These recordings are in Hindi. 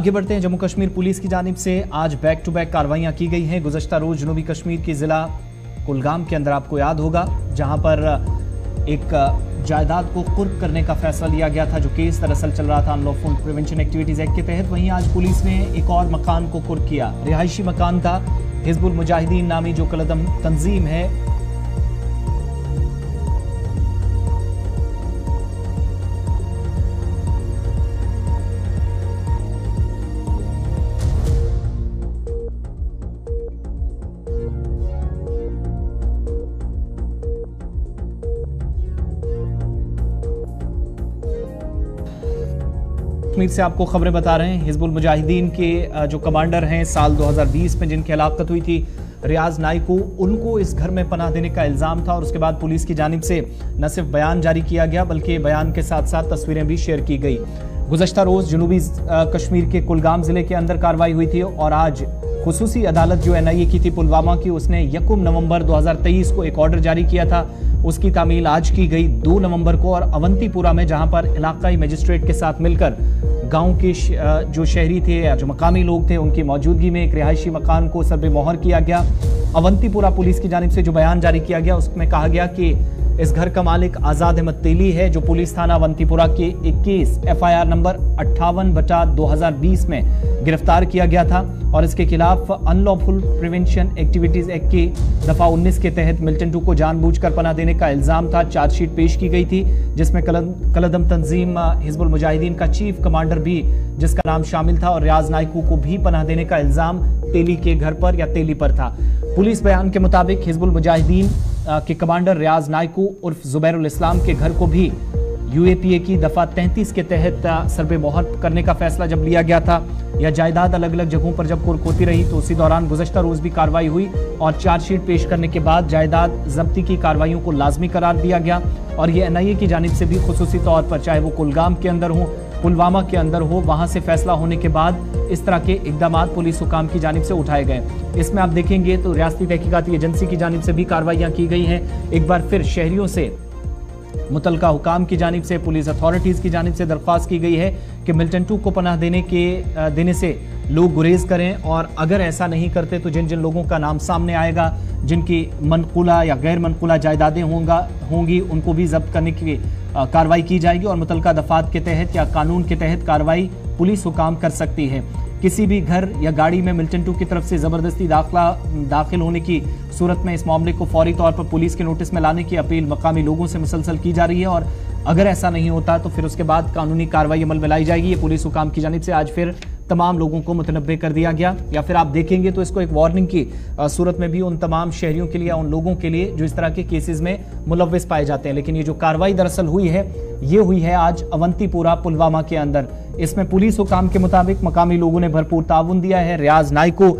आगे बढ़ते हैं। जम्मू कश्मीर पुलिस की जानिब से आज बैक टू बैक कार्रवाइयां की गई हैं। गुज़श्ता रोज जनूबी कश्मीर के ज़िला कुलगाम के अंदर आपको याद होगा जहां पर एक जायदाद को कुर्क करने का फैसला लिया गया था, जो केस दरअसल चल रहा था अनलॉफुल प्रिवेंशन एक्टिविटीज़ एक्ट के तहत। वहीं आज पुलिस ने एक और मकान को कुर्क किया। रिहायशी मकान था हिजबुल मुजाहिदीन नामी जो कलदम तंजीम है, कश्मीर से आपको खबरें बता रहे हैं। हिजबुल मुजाहिदीन के जो कमांडर हैं साल 2020 में जिनकी हलाकत हुई थी रियाज नाइकू, उनको इस घर में पनाह देने का इल्ज़ाम था और उसके बाद पुलिस की जानिब से न सिर्फ बयान जारी किया गया बल्कि बयान के साथ साथ तस्वीरें भी शेयर की गई। गुज़श्ता रोज़ जनूबी कश्मीर के कुलगाम ज़िले के अंदर कार्रवाई हुई थी और आज खुसूसी अदालत जो NIA की थी पुलवामा की, उसने 1 नवंबर 2023 को एक ऑर्डर जारी किया था। उसकी तामील आज की गई 2 नवंबर को और अवंतीपुरा में, जहां पर इलाकाई मजिस्ट्रेट के साथ मिलकर गांव के जो शहरी थे या जो मकामी लोग थे उनकी मौजूदगी में एक रिहायशी मकान को सर्वे मोहर किया गया। अवंतीपुरा पुलिस की जानिब से जो बयान जारी किया गया उसमें कहा गया कि इस घर का मालिक आज़ाद अहमद तेली है, जो पुलिस थाना अवंतीपुरा के 21 FIR नंबर 58/2020 में गिरफ्तार किया गया था और इसके खिलाफ अनलॉफुल प्रिवेंशन एक्टिविटीज एक्ट की दफा 19 के तहत मिलिटेंट को जानबूझकर पनाह देने का इल्जाम था। चार्जशीट पेश की गई थी जिसमें कलदम तंजीम हिजबुल मुजाहिदीन का चीफ कमांडर भी, जिसका नाम शामिल था, और रियाज नाइकू को भी पनाह देने का इल्जाम तेली के घर पर या तेली पर था। पुलिस बयान के मुताबिक हिजबुल मुजाहिदीन के कमांडर रियाज नाइकू उर्फ जुबैरुल इस्लाम के घर को भी UAPA की दफा 33 के तहत सर्वे मोहर करने का फैसला जब लिया गया था, यह जायदाद अलग अलग जगहों पर जब कुर्क होती रही तो उसी दौरान गुज़श्ता रोज़ भी कार्रवाई हुई और चार्जशीट पेश करने के बाद जायदाद जब्ती की कार्रवाइयों को लाजमी करार दिया गया। और ये NIA की जानिब से भी खुसूसी तौर पर, चाहे वो कुलगाम के अंदर हो पुलवामा के अंदर हो, वहाँ से फैसला होने के बाद इस तरह के इकदाम पुलिस हुकाम की जानिब से उठाए गए। इसमें आप देखेंगे तो रियासती तहकीकाती एजेंसी की जानिब से भी कार्रवाइयाँ की गई हैं। एक बार फिर शहरियों से, मुतलका हुकाम की जानिब से, पुलिस अथॉरिटीज़ की जानिब से दरख्वास्त की गई है कि मिलिटेंटों को पनाह देने से लोग गुरेज़ करें और अगर ऐसा नहीं करते तो जिन जिन लोगों का नाम सामने आएगा, जिनकी मनकुला या गैर मनकुला जायदादें होंगी उनको भी जब्त करने की कार्रवाई की जाएगी और मुतलका दफात के तहत या कानून के तहत कार्रवाई पुलिस हुकाम कर सकती है। किसी भी घर या गाड़ी में मिलिटेंटों की तरफ से ज़बरदस्ती दाखिल होने की सूरत में इस मामले को फौरी तौर पर पुलिस के नोटिस में लाने की अपील मकामी लोगों से मुसलसल की जा रही है और अगर ऐसा नहीं होता तो फिर उसके बाद कानूनी कार्रवाई अमल में लाई जाएगी। ये पुलिस हुकाम की जानिब से आज फिर तमाम लोगों को मुतनब्बे कर दिया गया। या फिर आप देखेंगे तो इसको एक वार्निंग की सूरत में भी उन तमाम शहरियों के लिए, उन लोगों के लिए जो इस तरह के केसेस में मुलविस पाए जाते हैं। लेकिन ये जो कार्रवाई दरअसल हुई है, ये हुई है आज अवंतीपुरा पुलवामा के अंदर। इसमें पुलिस हुकाम के मुताबिक मकामी लोगों ने भरपूर ताउन दिया है। रियाज नाइको,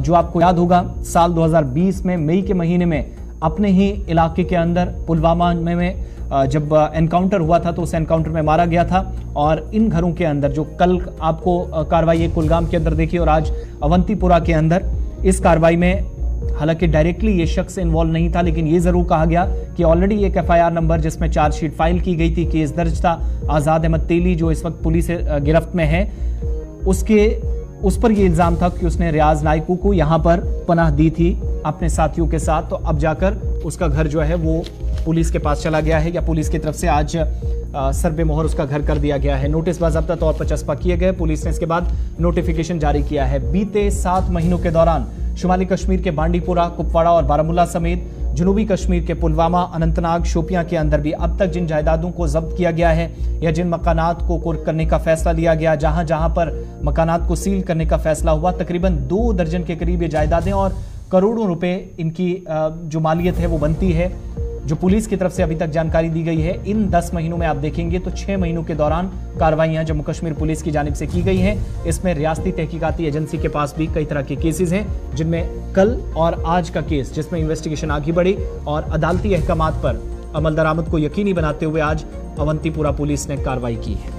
जो आपको याद होगा साल 2020 में मई के महीने में अपने ही इलाके के अंदर पुलवामा में जब एनकाउंटर हुआ था तो उस एनकाउंटर में मारा गया था। और इन घरों के अंदर जो कल आपको कार्रवाई कुलगाम के अंदर देखी और आज अवंतीपुरा के अंदर, इस कार्रवाई में हालांकि डायरेक्टली ये शख्स इन्वॉल्व नहीं था लेकिन ये ज़रूर कहा गया कि ऑलरेडी एक FIR नंबर जिसमें चार्जशीट फाइल की गई थी, केस दर्ज था, आज़ाद अहमद तेली जो इस वक्त पुलिस गिरफ्त में है, उस पर ये इल्ज़ाम था कि उसने रियाज नाइकू को यहाँ पर पनाह दी थी अपने साथियों के साथ। तो अब जाकर उसका घर जो है वो पुलिस के पास चला गया है या पुलिस की तरफ से आज सर्वे मोहर उसका घर कर दिया गया है। नोटिस बाज़ाब्ता तौर पर चस्पा किए गए। पुलिस ने इसके बाद नोटिफिकेशन जारी किया है। बीते 7 महीनों के दौरान शुमाली कश्मीर के बांडीपुरा, कुपवाड़ा और बारामुल्ला समेत जनूबी कश्मीर के पुलवामा, अनंतनाग, शोपियां के अंदर भी अब तक जिन जायदादों को जब्त किया गया है या जिन मकानात को कुर्क करने का फैसला लिया गया, जहां जहां पर मकानात को सील करने का फैसला हुआ, तकरीबन 2 दर्जन के करीब ये जायदादें और करोड़ों रुपए इनकी जो मालियत है वो बनती है, जो पुलिस की तरफ से अभी तक जानकारी दी गई है। इन 10 महीनों में आप देखेंगे तो 6 महीनों के दौरान कार्रवाइयां जम्मू कश्मीर पुलिस की जानिब से की गई हैं। इसमें रियासती तहकीकाती एजेंसी के पास भी कई तरह के केसेस हैं, जिनमें कल और आज का केस जिसमें इन्वेस्टिगेशन आगे बढ़ी और अदालती अहकामात पर अमल दरामद को यकीनी बनाते हुए आज अवंतीपुरा पुलिस ने कार्रवाई की है।